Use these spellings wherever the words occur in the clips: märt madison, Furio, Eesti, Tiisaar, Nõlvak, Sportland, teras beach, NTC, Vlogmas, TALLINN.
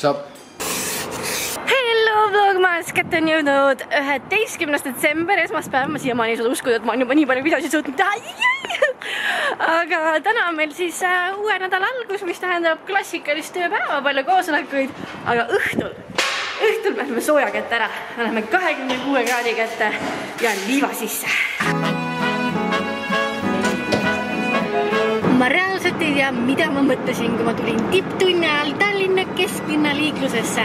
saab. Hello Vlogmas, kätte on jõudnud 11. detsember, esmaspäev. Ma siiamaani ei saa uskuda, et ma olen juba nii palju videosid suutnud teha. Aga täna on meil siis uue nädala algus, mis tähendab klassikalist tööpäeva, palju koosolekuid. Aga õhtul läheme sooja kätte ära. Me läheme 26 kraadi kätte ja liiva sisse. Ma reaalselt ei tea, mida ma mõtlesin, kui ma tulin tipptunni ajal Tallinna kesklinna liiklusesse.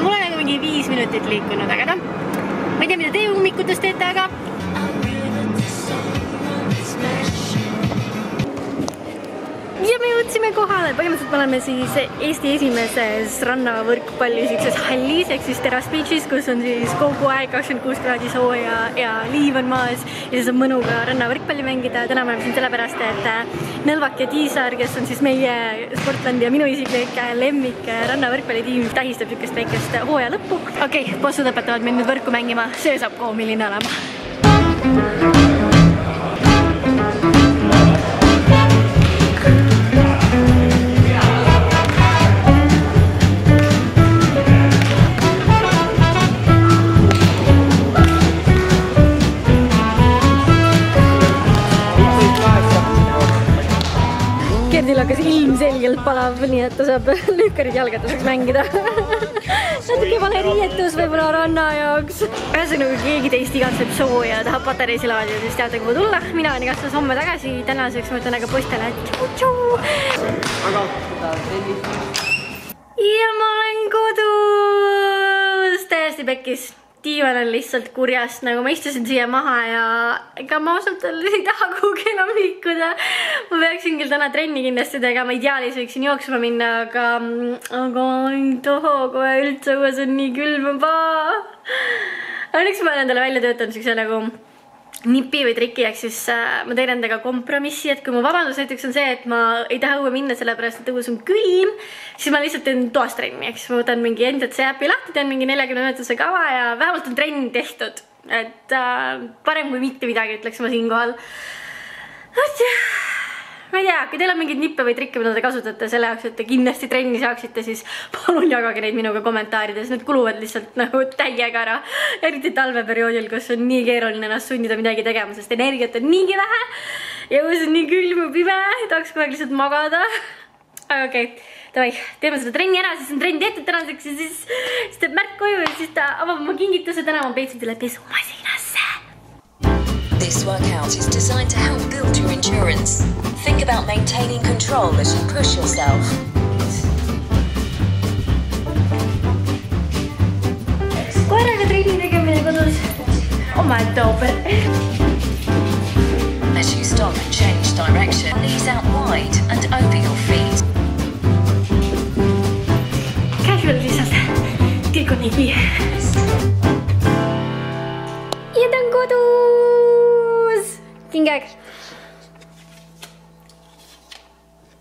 Mul on nagu mingi 5 minutit liikunud, aga no, ma ei tea, mida teie ummikutes teete, aga ja me jõudsime kohale. Põhimõtteliselt me oleme siis Eesti esimeses rannavõrkpalli sellises hallis, ehk siis teras beachis, kus on siis kogu aeg 26 kraadi sooja ja liiv on maas ja siis on mõnuga rannavõrkpalli mängida. Täna me oleme siin sellepärast, et Nõlvak ja Tiisaar, kes on siis meie Sportlandi ja minu isiklik lemmik rannavõrkpallitiim, tähistab niisugust väikest hooaja lõppu. Okei, bossud õpetavad mind nüüd võrku mängima, see saab koomiline olema. Hakkas ilmselgelt palav, nii et ta saab lükkarid jalgatuseks mängida. Natuke vale riietus võibolla ranna jaoks. Ühesõnaga, keegi teist igatseb sooja, tahab patareisi laadida, siis teate, kui tulla. Mina on igatseks homme tagasi, tänaseks ma ütlen aga poistele, et tšau-tšau! Ja ma olen kodus! Täiesti pekkis. Diivan on lihtsalt kurjast, nagu ma istusin siia maha ja ega ma osalt ei taha kuhugi enam liikuda. Ma peaksin küll täna trenni kindlasti tegema, ideaalis võiksin jooksma minna, aga ei taha kohe üldse, kui see on nii külm juba. Õnneks ma olen endale välja töötanud siukse nagu nipi või triki, ehk siis ma teen endaga kompromissi, et kui mu vabandus näiteks on see, et ma ei taha õue minna sellepärast, et õues on külm, siis ma lihtsalt teen toas trenni, eks ma võtan mingi NTC äppi lahti, teen mingi 40 minutuse kava ja vähemalt on trenn tehtud, et parem kui mitte midagi, ütleks ma siin kohal. Ma ei tea, kui teil on mingid nippe või trikke, mida te kasutate selle jaoks, et te kindlasti trenni saaksite, siis palun jagage neid minuga kommentaarides. Need kuluvad lihtsalt nagu täiega ära. Eriti talveperioodil, kus on nii keeruline ennast sunnida midagi tegema, sest energiat on niigi vähe. Ja kus on nii külm ja pime, tahaks kogu aeg lihtsalt magada. Aga okei, teeme seda trenni ära, siis on trenn tehtud tänaseks ja siis teeb Märt koju ja siis ta avab oma kingituse. Täna ma peitsin selle pesumasinasse. This workout is designed to help build your endurance. Think about maintaining control as you push yourself. Koeraga trenni tegemine kodus. Omaette ooper. As you stop and change direction, knees out wide and open your feet. Casual lihtsalt tilkun nigi. Ja ta on kodus. Kingeaeg.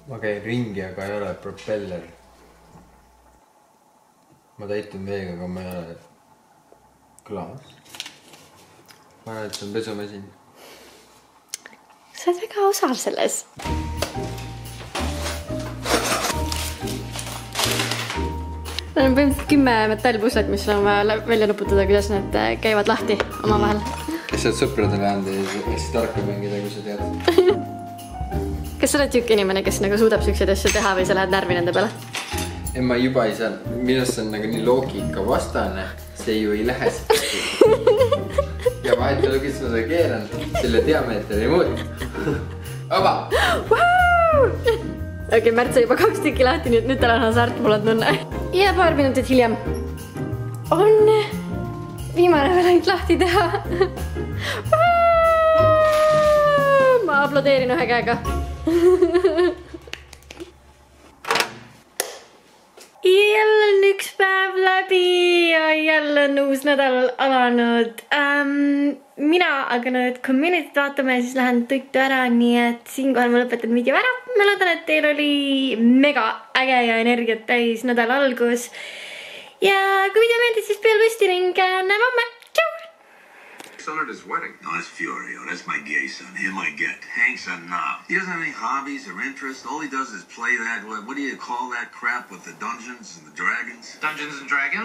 Ma käin ringi, aga ei ole propeller. Ma täitun veega, aga ma ei ole klaas. Ma arvan, et see on pesumasin. Sa oled väga osav selles. Need on põhimõtteliselt 10 metallpuslet, mis on vaja välja nuputada, kuidas need käivad lahti oma vahel. Kes sa oled sõpradele anda ja siis tarka mängida, kui sa tead. Kas sa oled tüüki inimene, kes suudab süksed asju teha või sa lähed närvi nende peale? Ei, ma juba ei saa. Millest see on nii loogika vastane, see ju ei lähe seda. Ja vahet olen küll, et ma seda keeran, selle diameeter ei muutu. Oba! Okei, Märt sai juba 2 tükki lahti, nüüd tal on hasart, mul on tunne. Ja paar minutit hiljem on viimane veel ainult lahti teha. Ma aplodeerin ühe käega. Jälle on 1 päev läbi ja jälle on uus nädal alanud. Mina aga nüüd community vaatame ja siis lähen tuttu ära, nii et siin kohal ma lõpetan video ära. Ma loodan, et teil oli mega äge ja energiat täis nädal algus. Ja kui video meeldis, siis peal võsti ringe. Näeme homme. Tšau! son at his wedding. No, that's Furio. That's my gay son. Him I get. Hank's a knob. He doesn't have any hobbies or interests. All he does is play that, what do you call that crap with the Dungeons and the Dragons? Dungeons and Dragons?